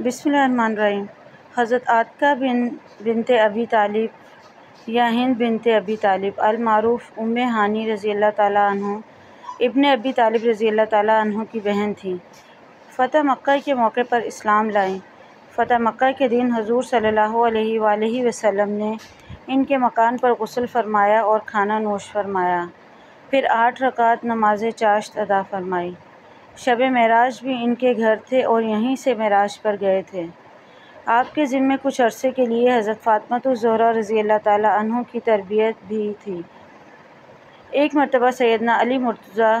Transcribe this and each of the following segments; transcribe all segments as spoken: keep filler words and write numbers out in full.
बिस्मिल्लाहिर्रहमानिर्रहीम। हज़रत आतका बिन बिन्ते अभी तालिब या हिंद बिनते अभी तालिब अलमारूफ़ उम्मे हानी रज़ी अल्लाह ताला अन्हु इब्ने अभी तालिब रज़ी अल्लाह ताला अन्हु की बहन थी। फ़तह मक्का के मौके पर इस्लाम लाएँ। फ़तह मक्का के दिन हजूर सल्लल्लाहु अलैहि वालैहि वसल्लम ने इनके मकान पर गुस्ल फ़रमाया और खाना नोश फरमाया, फिर आठ रकात नमाज चाश्त अदा फरमाई। शबे मेराज भी इनके घर थे और यहीं से मेराज पर गए थे। आपके ज़िम्मे कुछ अरसे के लिए हज़रत फ़ातमतुज़्ज़हरा रज़ी अल्लाह ताला अन्हु की तरबियत भी थी। एक मरतबा सैदना अली मुर्तज़ा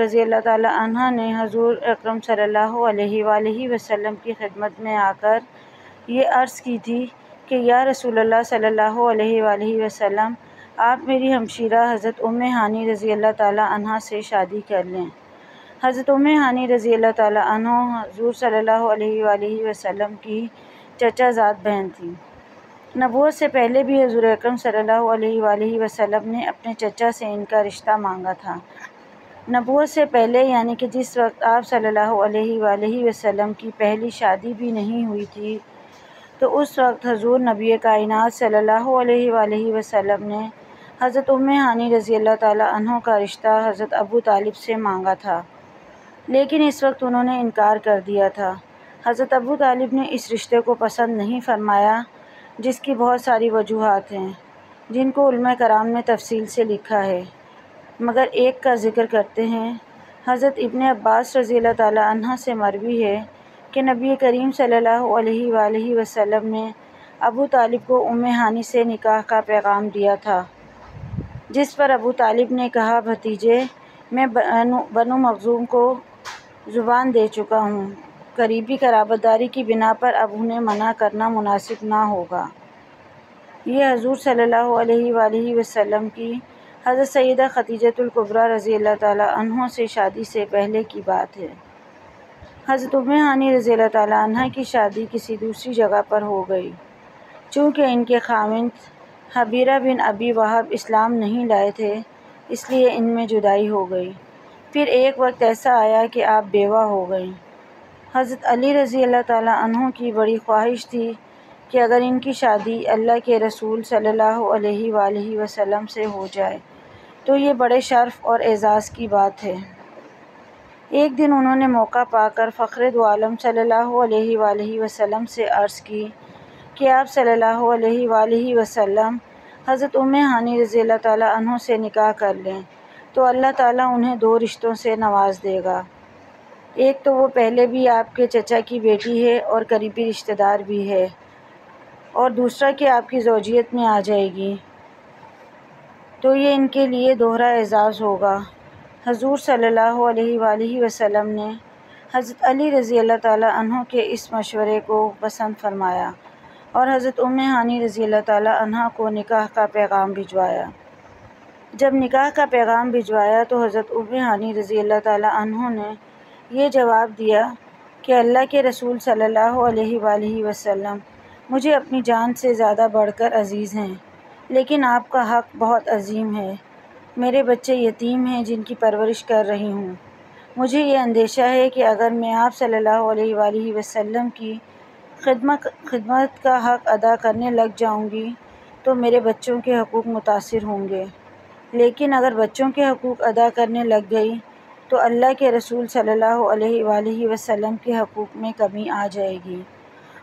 रज़ी अल्लाह ताला अन्हा ने हजूर अकरम सल्लल्लाहु अलैहि वालैहि वसल्लम की खिदमत में आकर ये अर्ज़ की थी कि या रसूल अल्लाह सल्लल्लाहु अलैहि वालैहि वसल्लम, आप मेरी हमशीरा हज़रत उम्मे हानी रज़ी अल्लाह ताला अन्हा से शादी कर लें। हज़रत उम्मे हानी रज़ी अल्लाह ताला अन्हा हजूर सल्लल्लाहु अलैहि वालैहि वसल्लम की चचाज़ाद बहन थी। नबूवत से पहले भी हजूर अकरम सल्लल्लाहु अलैहि वालैहि वसल्लम ने अपने चचा से इनका रिश्ता मांगा था। नबूवत से पहले यानी कि जिस वक्त आप सल्लल्लाहु अलैहि वालैहि वसल्लम की पहली शादी भी नहीं हुई थी, तो उस वक्त हजूर नबी कायनात सल्लल्लाहु अलैहि वालैहि वसल्लम ने हज़रत उम्मे हानी रज़ी अल्लाह ताला अन्हा का रिश्ता हज़रत अबू तालिब से मांगा था, लेकिन इस वक्त उन्होंने इनकार कर दिया था। हज़रत अबू तालिब ने इस रिश्ते को पसंद नहीं फरमाया, जिसकी बहुत सारी वजूहात हैं, जिनको उलमा कराम ने तफसील से लिखा है, मगर एक का ज़िक्र करते हैं। हज़रत इब्ने अब्बास रज़ी अल्लाह ताला अन्हा से मरवी है कि नबी करीम सल्लल्लाहु अलैहि वालैहि वसल्लम ने अबू तालिब को उम्मे हानी से निकाह का पैगाम दिया था, जिस पर अबू तालिब ने कहा, भतीजे, मैं बनु मखजूम को ज़ुबान दे चुका हूँ, करीबी कराबतदारी की बिना पर अब उन्हें मना करना मुनासिब ना होगा। ये हजूर सल्लल्लाहु अलैहि वालैहि वसल्लम की हज़रत सैयदा खदीजतुल कुबरा रज़ी अल्लाह ताला अन्हा से शादी से पहले की बात है। हज़रत उम्मे हानी रज़ी अल्लाह ताला अन्हा की शादी किसी दूसरी जगह पर हो गई। चूँकि इनके खाविंद हबीरा बिन अभी वहब इस्लाम नहीं लाए थे, इसलिए इनमें जुदाई हो गई। फिर एक वक्त ऐसा आया कि आप बेवा हो गई। हज़रत अली रज़ी अल्लाह ताला अन्हु की बड़ी ख्वाहिश थी कि अगर इनकी शादी अल्लाह के रसूल सल्लल्लाहु अलैहि वालैहि वसल्लम से हो जाए तो ये बड़े शर्फ़ और एज़ाज़ की बात है। एक दिन उन्होंने मौका पाकर फ़ख्रे दो आलम सल्लल्लाहु अलैहि वालैहि वसल्लम से अर्ज़ की कि आप सल्लल्लाहु अलैहि वालैहि वसल्लम हज़रत उम्मे हानी रज़ी अल्लाह ताला अन्हु से निकाह कर लें तो अल्लाह ताला उन्हें दो रिश्तों से नवाज़ देगा। एक तो वो पहले भी आपके चचा की बेटी है और करीबी रिश्तेदार भी है, और दूसरा कि आपकी ज़ौजियत में आ जाएगी, तो ये इनके लिए दोहरा एजाज़ होगा। हजूर सल्लल्लाहु अलैहि वालैहि वसल्लम ने हज़रत अली रज़ी अल्लाह ताला अन्हु के इस मशवरे को पसंद फरमाया और हज़रत उम्मे हानी रज़ी अल्लाह ताला अन्हा को निकाह का पैगाम भिजवाया। जब निकाह का पैगाम भिजवाया तो हज़रत उम्मे हानी रज़ी अल्लाह ताला अन्हु ने ये जवाब दिया कि अल्लाह के रसूल सल्लल्लाहु अलैहि वालैहि वसल्लम मुझे अपनी जान से ज़्यादा बढ़कर अज़ीज़ हैं, लेकिन आपका हक़ बहुत अजीम है। मेरे बच्चे यतीम हैं जिनकी परवरिश कर रही हूँ। मुझे ये अंदेशा है कि अगर मैं आप सल्लल्लाहु अलैहि वालैहि वसल्लम की खिदमत खिदमत का हक़ अदा करने लग जाऊँगी तो मेरे बच्चों के हकूक़ मुतासिर होंगे, लेकिन अगर बच्चों के हकूक़ अदा करने लग गई तो अल्लाह के रसूल सल्लल्लाहु अलैहि वालैहि वसल्लम के हकूक़ में कमी आ जाएगी,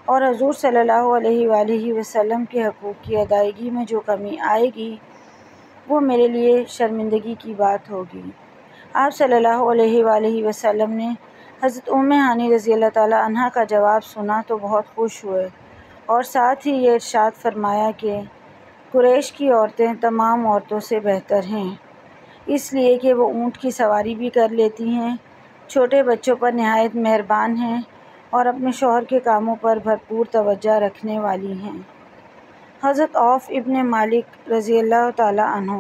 और हजूर सल्लल्लाहु अलैहि वालैहि वसल्लम के हकूक़ की अदायगी में जो कमी आएगी वो मेरे लिए शर्मिंदगी की बात होगी। आप सल्लल्लाहु अलैहि वालैहि वसल्लम ने हज़रत उम्मे हानी रज़ी अल्लाह ताला अन्हा का जवाब सुना तो बहुत खुश हुए, और साथ ही ये इरशाद फरमाया कि कुरैश की औरतें तमाम औरतों से बेहतर हैं, इसलिए कि वो ऊँट की सवारी भी कर लेती हैं, छोटे बच्चों पर नहायत मेहरबान हैं और अपने शौहर के कामों पर भरपूर तवज्जो रखने वाली हैं। हज़रत आफ इब्ने मालिक रज़ी अल्लाह ताला अन्हु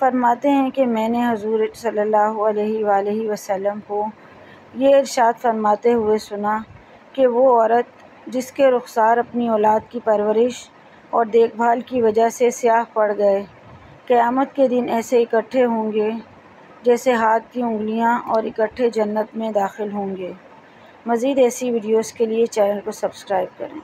फरमाते हैं कि मैंने हजूर सल्लल्लाहु अलैहि वालैहि वसल्लम को ये इरशाद फरमाते हुए सुना कि वो औरत जिसके रुखसार अपनी औलाद की परवरिश और देखभाल की वजह से स्याह पड़ गए, क़यामत के दिन ऐसे इकट्ठे होंगे जैसे हाथ की उंगलियां, और इकट्ठे जन्नत में दाखिल होंगे। मज़ीद ऐसी वीडियोस के लिए चैनल को सब्सक्राइब करें।